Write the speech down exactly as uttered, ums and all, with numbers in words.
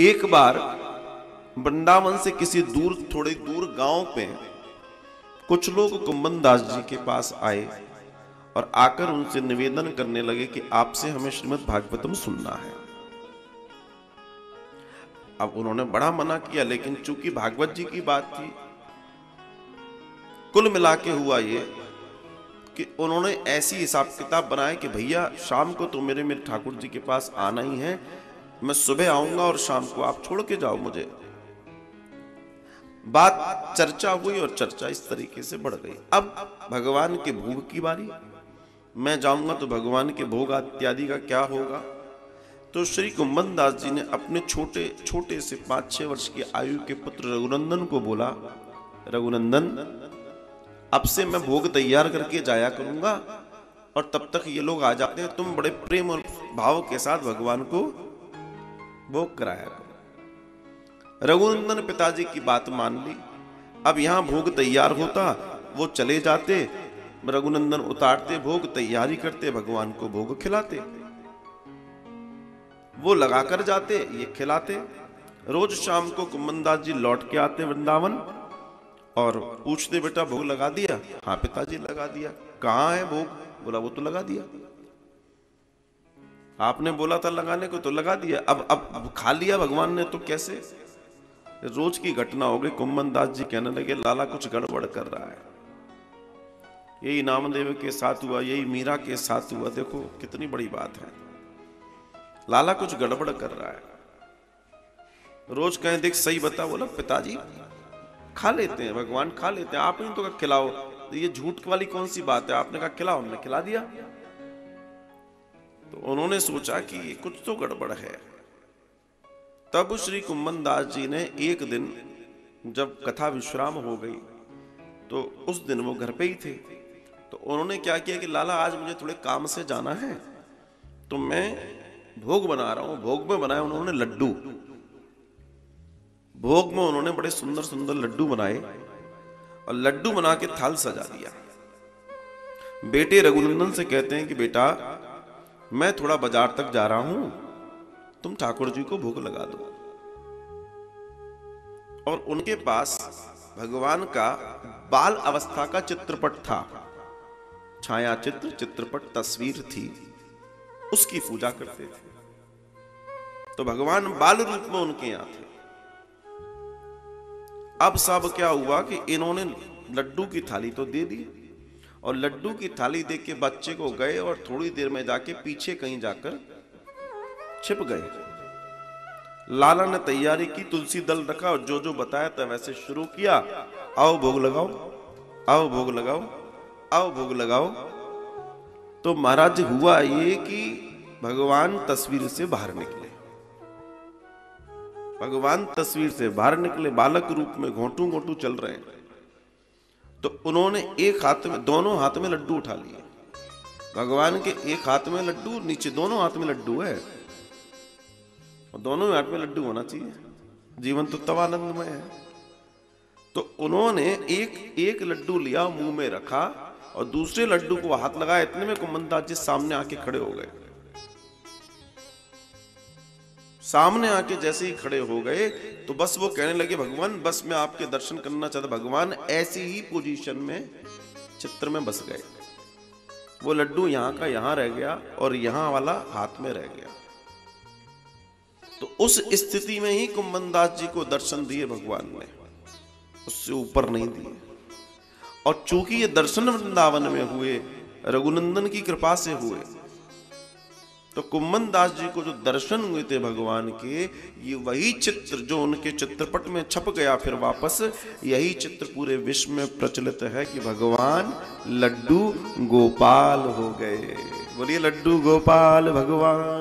एक बार वृंदावन से किसी दूर थोड़े दूर गांव पे कुछ लोग कुम्भनदास जी के पास आए और आकर उनसे निवेदन करने लगे कि आपसे हमें श्रीमद् भागवतम सुनना है। अब उन्होंने बड़ा मना किया, लेकिन चूंकि भागवत जी की बात थी, कुल मिला के हुआ ये कि उन्होंने ऐसी हिसाब किताब बनाए कि भैया शाम को तो मेरे मेरे ठाकुर जी के पास आना ही है, मैं सुबह आऊंगा और शाम को आप छोड़ के जाओ मुझे। बात चर्चा हुई और चर्चा इस तरीके से बढ़ गई। अब भगवान के भोग की बारी, मैं जाऊंगा तो भगवान के भोग इत्यादि का क्या होगा। तो श्री कुम्भनदास जी ने अपने छोटे छोटे से पाँच छः वर्ष की आयु के पुत्र रघुनंदन को बोला, रघुनंदन अब से मैं भोग तैयार करके जाया करूंगा और तब तक ये लोग आ जाते हैं, तुम बड़े प्रेम और भाव के साथ भगवान को भोग कराया करो। रघुनंदन पिताजी की बात मान ली। अब यहाँ भोग तैयार होता, वो चले जाते, रघुनंदन उतारते, भोग तैयारी करते, भगवान को भोग खिलाते, वो लगा कर जाते, ये खिलाते। रोज शाम को कुम्भनदास जी लौट के आते वृंदावन और पूछते, बेटा भोग लगा दिया? हाँ पिताजी लगा दिया। कहाँ है भोग? बोला वो तो लगा दिया, आपने बोला था लगाने को तो लगा दिया। अब अब, अब खा लिया भगवान ने तो कैसे? रोज की घटना हो गई। कुम्भनदास जी कहने लगे, लाला कुछ गड़बड़ कर रहा है। यही इनामदेव के साथ हुआ, यही मीरा के साथ हुआ, देखो कितनी बड़ी बात है, लाला कुछ गड़बड़ कर रहा है। रोज कहें देख सही बता। बोला पिताजी खा लेते हैं, भगवान खा लेते हैं, आपने तो कहा खिलाओ, ये झूठ वाली कौन सी बात है, आपने कहा खिलाओ, हमने खिला दिया। तो उन्होंने सोचा कि ये कुछ तो गड़बड़ है। तब श्री कुम्भनदास जी ने एक दिन जब कथा विश्राम हो गई तो उस दिन वो घर पे ही थे, तो उन्होंने क्या किया कि लाला आज मुझे थोड़े काम से जाना है तो मैं भोग बना रहा हूं। भोग में बनाए उन्होंने लड्डू, भोग में उन्होंने बड़े सुंदर सुंदर लड्डू बनाए और लड्डू बना के थाल सजा दिया। बेटे रघुनंदन से कहते हैं कि बेटा मैं थोड़ा बाजार तक जा रहा हूं, तुम ठाकुर जी को भोग लगा दो। और उनके पास भगवान का बाल अवस्था का चित्रपट था, छाया चित्र चित्रपट तस्वीर थी, उसकी पूजा करते थे। तो भगवान बाल रूप में उनके यहां थे। अब सब क्या हुआ कि इन्होंने लड्डू की थाली तो दे दी और लड्डू की थाली दे के बच्चे को गए और थोड़ी देर में जाके पीछे कहीं जाकर छिप गए। लाला ने तैयारी की, तुलसी दल रखा और जो जो बताया था वैसे शुरू किया, आओ भोग लगाओ, आओ भोग लगाओ, आओ भोग लगाओ। तो महाराज हुआ ये कि भगवान तस्वीर से बाहर निकले, भगवान तस्वीर से बाहर निकले, बालक रूप में घोंटू घोंटू चल रहे हैं। तो उन्होंने एक हाथ में, दोनों हाथ में लड्डू उठा लिए, भगवान के एक हाथ में लड्डू, नीचे दोनों हाथ में लड्डू है और दोनों हाथ में लड्डू होना चाहिए, जीवन तो तब आनंदमय है। तो उन्होंने एक एक लड्डू लिया, मुंह में रखा और दूसरे लड्डू को हाथ लगाया। इतने में कुम्भनदास जी सामने आके खड़े हो गए। सामने आके जैसे ही खड़े हो गए तो बस वो कहने लगे, भगवान बस मैं आपके दर्शन करना चाहता। भगवान ऐसी ही पोजीशन में चित्र में बस गए। वो लड्डू यहां का यहां रह गया और यहां वाला हाथ में रह गया। तो उस स्थिति में ही कुम्भनदास जी को दर्शन दिए भगवान ने, उससे ऊपर नहीं दिए। और चूंकि ये दर्शन वृंदावन में हुए, रघुनंदन की कृपा से हुए, तो कुम्भनदास जी को जो दर्शन हुए थे भगवान के, ये वही चित्र जो उनके चित्रपट में छप गया फिर वापस, यही चित्र पूरे विश्व में प्रचलित है कि भगवान लड्डू गोपाल हो गए। बोलिए लड्डू गोपाल भगवान।